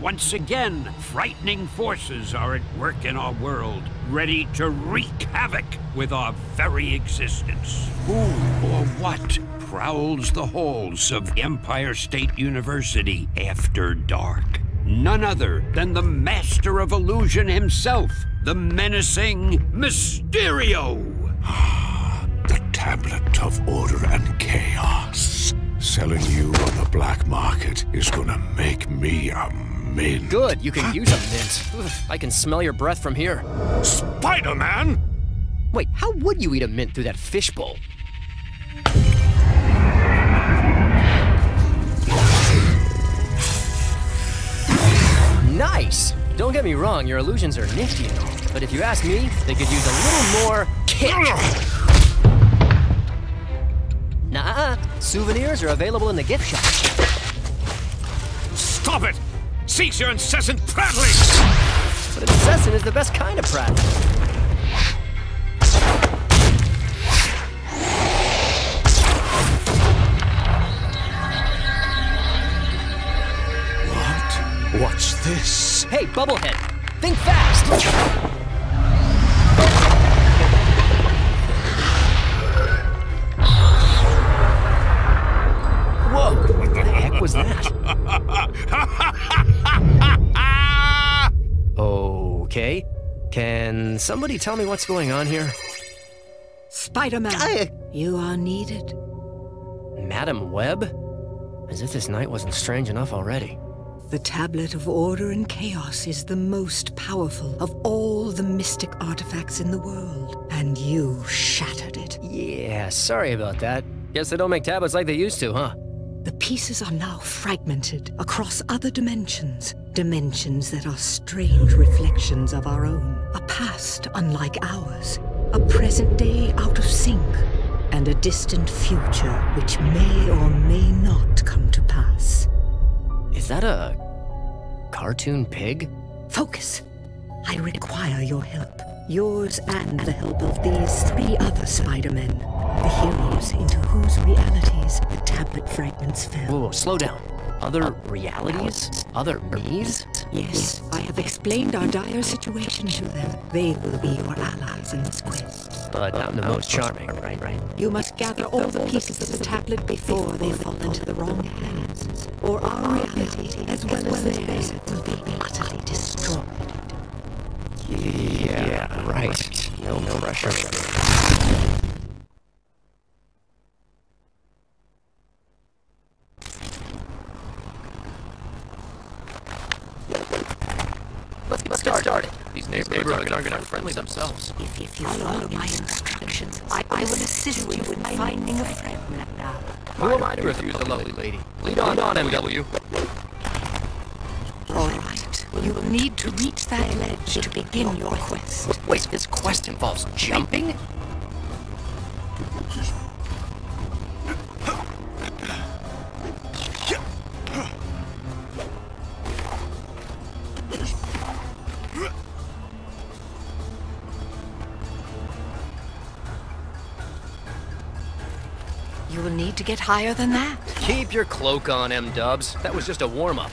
Once again, frightening forces are at work in our world, ready to wreak havoc with our very existence. Who or what prowls the halls of Empire State University after dark? None other than the master of illusion himself, the menacing Mysterio! The Tablet of Order and Chaos. Selling you on the black market is gonna make me a mint. Good, you can use a mint. I can smell your breath from here. Spider-Man! Wait, how would you eat a mint through that fishbowl? Nice! Don't get me wrong, your illusions are nifty and all, but if you ask me, they could use a little more kick. Nuh-uh. Souvenirs are available in the gift shop. Stop it! Cease your incessant prattling! But incessant is the best kind of prattling. What's this? Hey, Bubblehead! Think fast! Whoa! What the heck was that? Okay. Can somebody tell me what's going on here? Spider-Man, you are needed. Madam Web? As if this night wasn't strange enough already. The Tablet of Order and Chaos is the most powerful of all the mystic artifacts in the world, and you shattered it. Yeah, sorry about that. Guess they don't make tablets like they used to, huh? The pieces are now fragmented across other dimensions. Dimensions that are strange reflections of our own. A past unlike ours. A present day out of sync. And a distant future which may or may not come to pass. Is that a cartoon pig? Focus. I require your help. Yours and the help of these three other Spider-Men. The heroes into whose realities the tablet fragments fell. Whoa, slow down. Other realities? Other me's? Yes, I have explained our dire situation to them. They will be your allies in this quest. But not the most charming, right? You must gather all the pieces of the tablet before they fall into the wrong hands. Or our reality, as well as theirs, will be utterly destroyed. Yeah, right. No pressure. Let's get started. These neighborhoods are not friendly themselves. If you follow my instructions, I will assist you in finding a friend now. Who am I to refuse a lovely lady? Lead on, MW. Alright, you will need to reach that ledge to begin your quest. Wait, this quest involves jumping? You will need to get higher than that. Keep your cloak on, M-dubs. That was just a warm-up.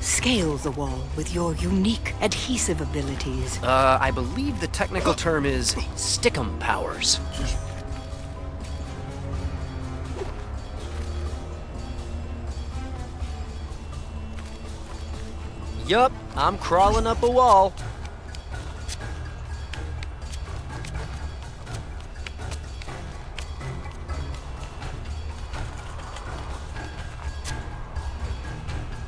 Scale the wall with your unique adhesive abilities. I believe the technical term is stick'em powers. Yup, I'm crawling up a wall.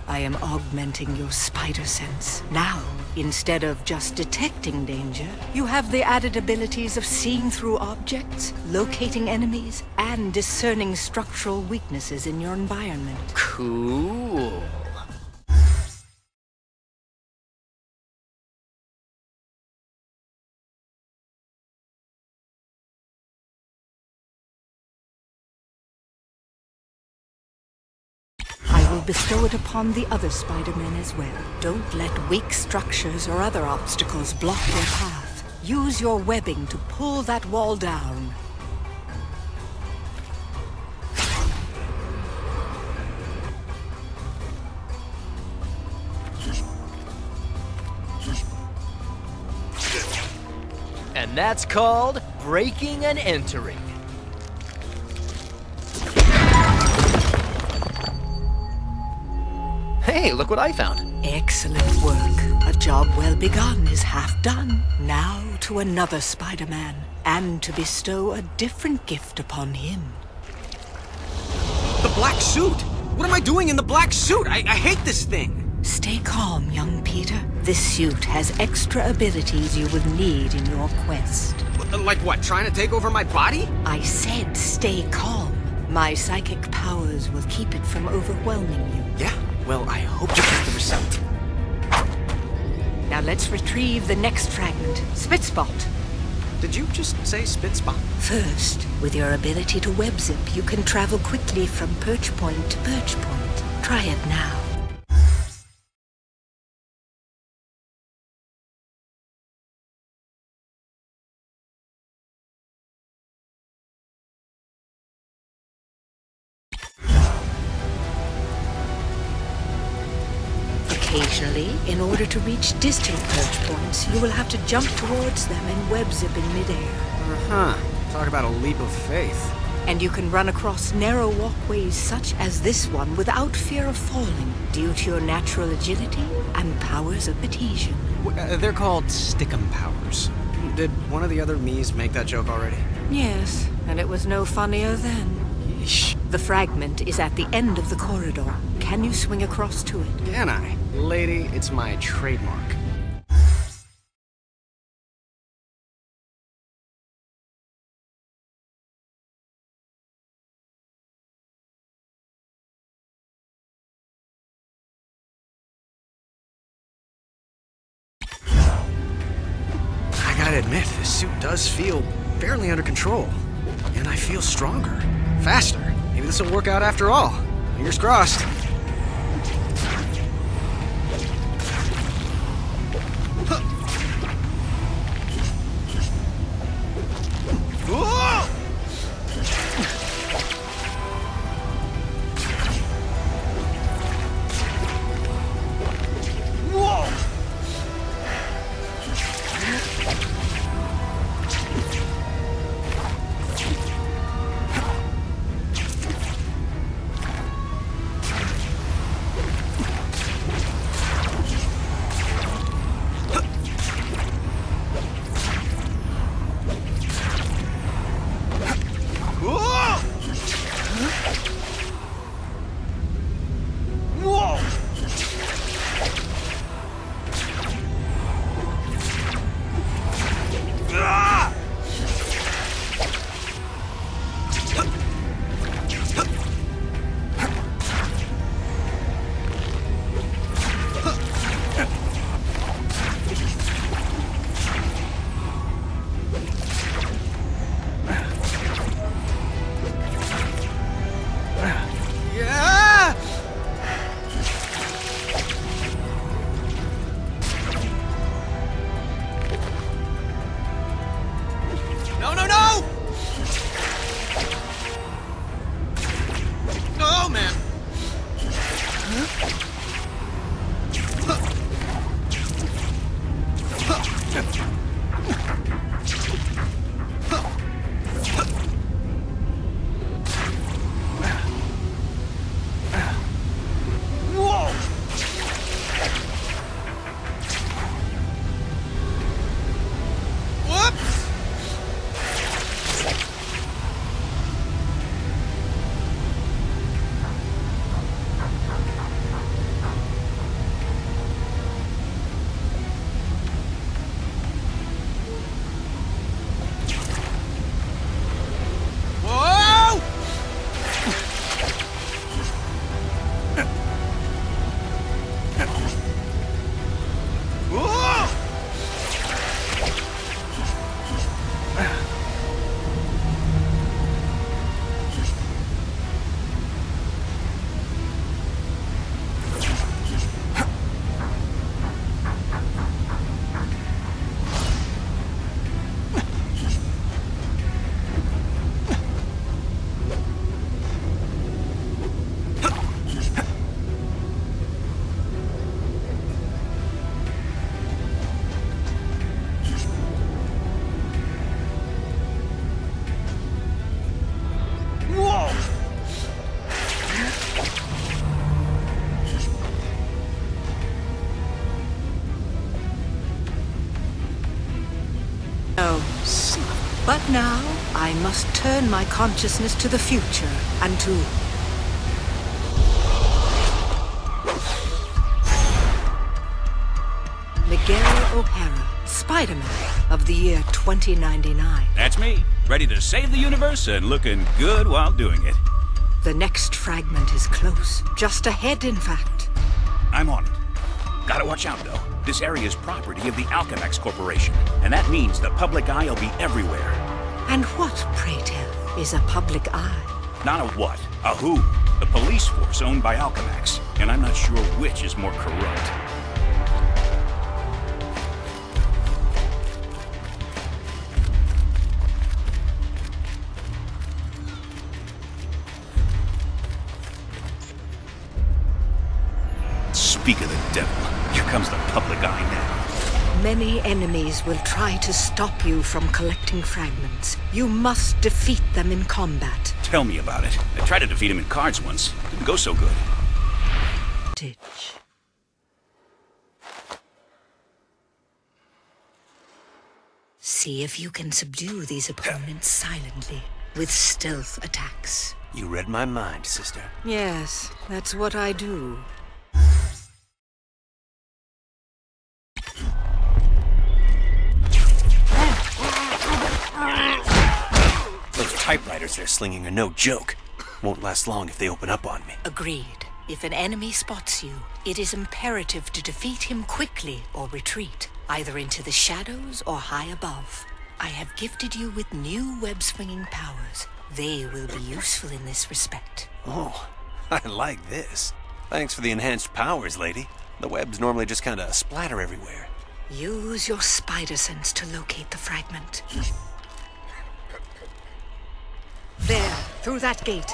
I I am augmenting your spider sense. Now, instead of just detecting danger, you have the added abilities of seeing through objects, locating enemies, and discerning structural weaknesses in your environment. Cool. Bestow it upon the other Spider-Men as well. Don't let weak structures or other obstacles block your path. Use your webbing to pull that wall down. And that's called breaking and entering. Hey, look what I found. Excellent work. A job well begun is half done. Now to another Spider-Man, and to bestow a different gift upon him. The black suit! What am I doing in the black suit? I hate this thing! Stay calm, young Peter. This suit has extra abilities you will need in your quest. Like what, trying to take over my body? I said stay calm. My psychic powers will keep it from overwhelming you. Yeah. Well, I hope you get the result. Now let's retrieve the next fragment, Spitspot. Did you just say Spitspot? First, with your ability to webzip, you can travel quickly from perch point to perch point. Try it now. Occasionally, in order to reach distant perch points, you will have to jump towards them and webzip in midair. Uh-huh. Talk about a leap of faith. And you can run across narrow walkways such as this one without fear of falling, due to your natural agility and powers of adhesion. They're called stick'em powers. Did one of the other me's make that joke already? Yes, and it was no funnier then. Yeesh. The fragment is at the end of the corridor. Can you swing across to it? Can I? Lady, it's my trademark. I gotta admit, this suit does feel fairly under control. And I feel stronger, faster. Maybe this'll work out after all. Fingers crossed. I must turn my consciousness to the future and to... Miguel O'Hara, Spider-Man of the year 2099. That's me, ready to save the universe and looking good while doing it. The next fragment is close, just ahead in fact. I'm on it. Gotta watch out though. This area is property of the Alchemax Corporation, and that means the public eye will be everywhere. And what, pray tell, is a public eye? Not a what, a who. The police force owned by Alchemax, and I'm not sure which is more corrupt. Speak of the devil. Here comes the public eye now. Many enemies will try to stop you from collecting fragments. You must defeat them in combat. Tell me about it. I tried to defeat him in cards once. Didn't go so good. Ditch. See if you can subdue these opponents silently with stealth attacks. You read my mind, sister. Yes, that's what I do. Typewriters they're slinging are no joke. Won't last long if they open up on me. Agreed. If an enemy spots you, it is imperative to defeat him quickly or retreat, either into the shadows or high above. I have gifted you with new web-swinging powers. They will be useful in this respect. Oh, I like this. Thanks for the enhanced powers, lady. The webs normally just kinda splatter everywhere. Use your spider sense to locate the fragment. There, through that gate.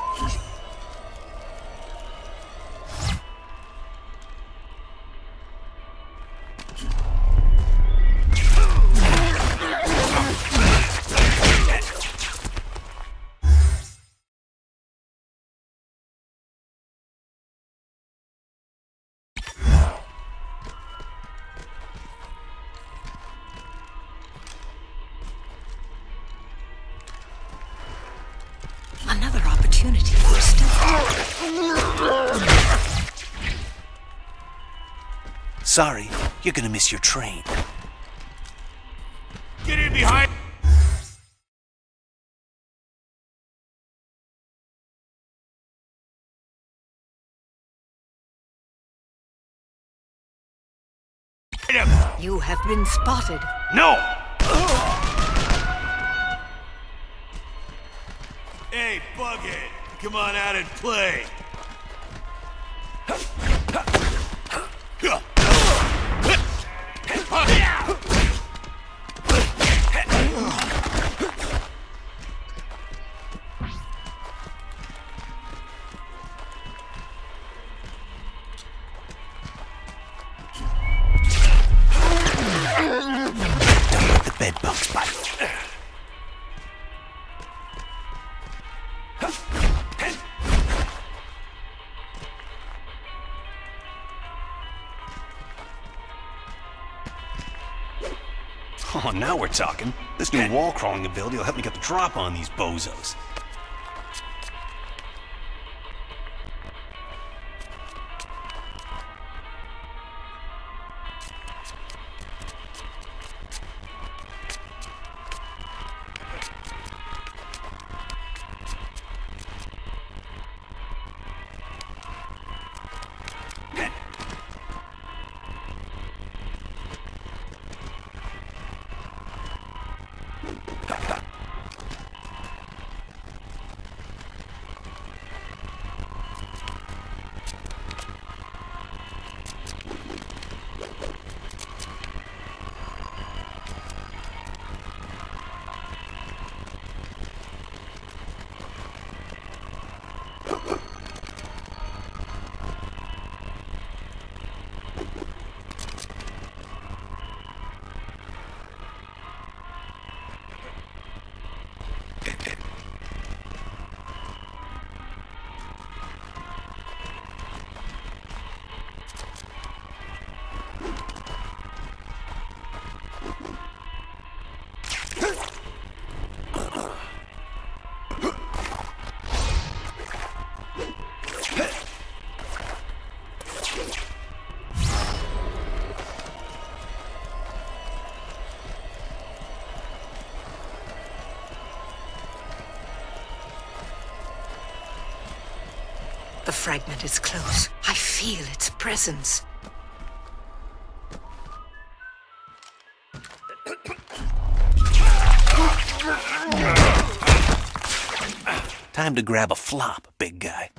Sorry, you're gonna miss your train. Get in behind! You have been spotted. No! Hey, Bughead! Come on out and play! Oh, now we're talking. This new wall-crawling ability will help me get the drop on these bozos. The fragment is close. I feel its presence. Time to grab a flop, big guy.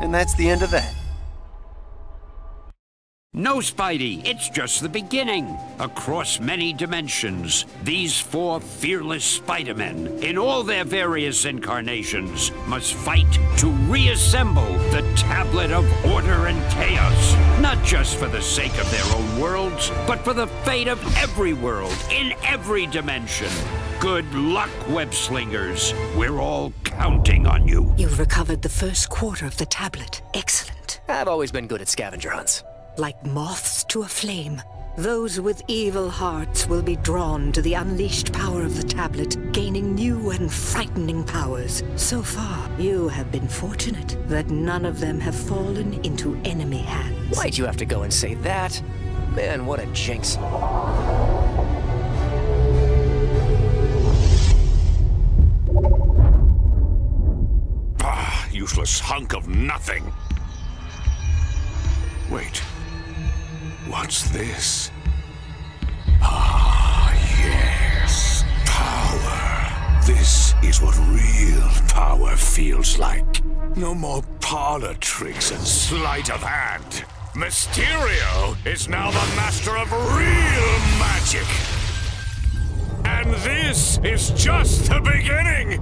And that's the end of that. No, Spidey, it's just the beginning. Across many dimensions, these four fearless Spider-Men, in all their various incarnations, must fight to reassemble the Tablet of Order and Chaos. Not just for the sake of their own worlds, but for the fate of every world, in every dimension. Good luck, web-slingers. We're all counting on you. You've recovered the first quarter of the tablet. Excellent. I've always been good at scavenger hunts. Like moths to a flame, those with evil hearts will be drawn to the unleashed power of the tablet, gaining new and frightening powers. So far, you have been fortunate that none of them have fallen into enemy hands. Why'd you have to go and say that? Man, what a jinx. Bah, useless hunk of nothing. Wait. What's this? Ah, yes. Power. This is what real power feels like. No more parlor tricks and sleight of hand. Mysterio is now the master of real magic. And this is just the beginning.